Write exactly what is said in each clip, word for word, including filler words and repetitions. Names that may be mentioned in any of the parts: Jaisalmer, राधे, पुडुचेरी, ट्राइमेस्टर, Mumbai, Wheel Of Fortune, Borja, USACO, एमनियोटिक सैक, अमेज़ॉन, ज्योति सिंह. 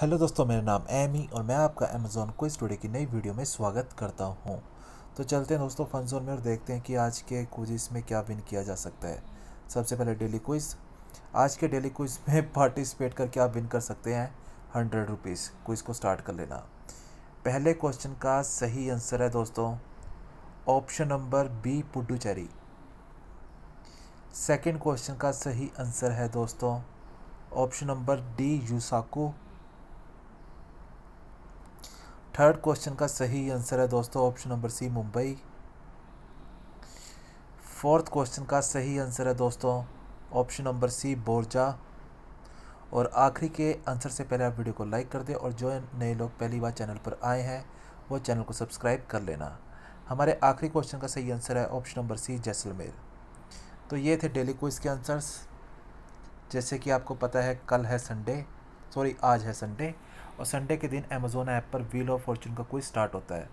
Hello दोस्तों, मेरा नाम एमी और मैं आपका अमेज़ॉन क्विज़ टुडे की नई वीडियो में स्वागत करता हूं। तो चलते हैं दोस्तों फन जोन में और देखते हैं कि आज के क्विज़ में क्या विन किया जा सकता है। सबसे पहले डेली क्विज़। आज के डेली क्विज़ में पार्टिसिपेट करके आप विन कर सकते हैं हंड्रेड रुपीज़। क्विज़ को स्टार्ट कर लेना। पहले क्वेश्चन का सही आंसर है दोस्तों option number B पुडुचेरी। Second question का सही आंसर है दोस्तों ऑप्शन नंबर डी यूसाको। थर्ड क्वेश्चन का सही आंसर है दोस्तों option number C Mumbai. Fourth question का सही आंसर है दोस्तों ऑप्शन नंबर सी बोर्जा। और आखिरी के आंसर से पहले आप वीडियो को लाइक कर दें और जो नए लोग पहली बार चैनल पर आए हैं वो चैनल को सब्सक्राइब कर लेना। हमारे आखिरी क्वेश्चन का सही आंसर है ऑप्शन नंबर सी जैसलमेर। तो ये थे डेली क्विज़ के आंसर्स। जैसे कि आपको पता है कल है संडे, सॉरी आज है संडे, और संडे के दिन अमेज़ॉन ऐप पर व्हील ऑफ फॉर्चून का क्विज स्टार्ट होता है।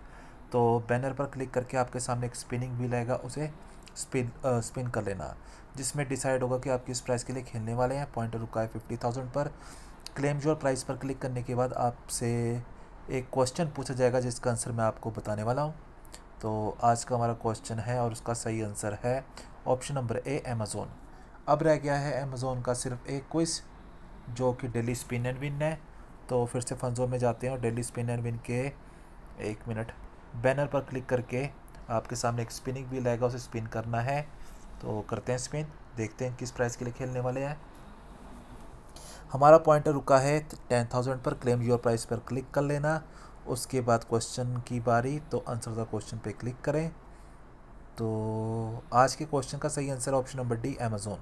तो बैनर पर क्लिक करके आपके सामने एक स्पिनिंग व्हील आएगा, उसे स्पिन आ, स्पिन कर लेना, जिसमें डिसाइड होगा कि आप किस प्राइस के लिए खेलने वाले हैं। पॉइंटर रुका है फिफ्टी थाउजेंड पर। क्लेम योर प्राइस पर क्लिक करने के बाद आपसे एक क्वेश्चन पूछा जाएगा जिसका आंसर मैं आपको बताने वाला हूँ। तो आज का हमारा क्वेश्चन है और उसका सही आंसर है ऑप्शन नंबर ए अमेज़ॉन। अब रह गया है अमेज़ॉन का सिर्फ एक क्विज़ जो कि डेली स्पिन एंड विन है। तो फिर से फन जोन में जाते हैं और डेली स्पिन एंड विन के एक मिनट बैनर पर क्लिक करके आपके सामने एक स्पिनिंग व्हील आएगा, उसे स्पिन करना है। तो करते हैं स्पिन, देखते हैं किस प्राइस के लिए खेलने वाले हैं। हमारा पॉइंटर रुका है टेन थाउजेंड पर। क्लेम योर प्राइस पर क्लिक कर लेना। उसके बाद क्वेश्चन की बारी, तो आंसर द क्वेश्चन पर क्लिक करें। तो आज के क्वेश्चन का सही answer option number D अमेज़ॉन।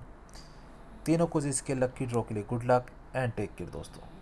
तीनों क्विज़ के लकी ड्रॉ के लिए good luck and take care दोस्तों।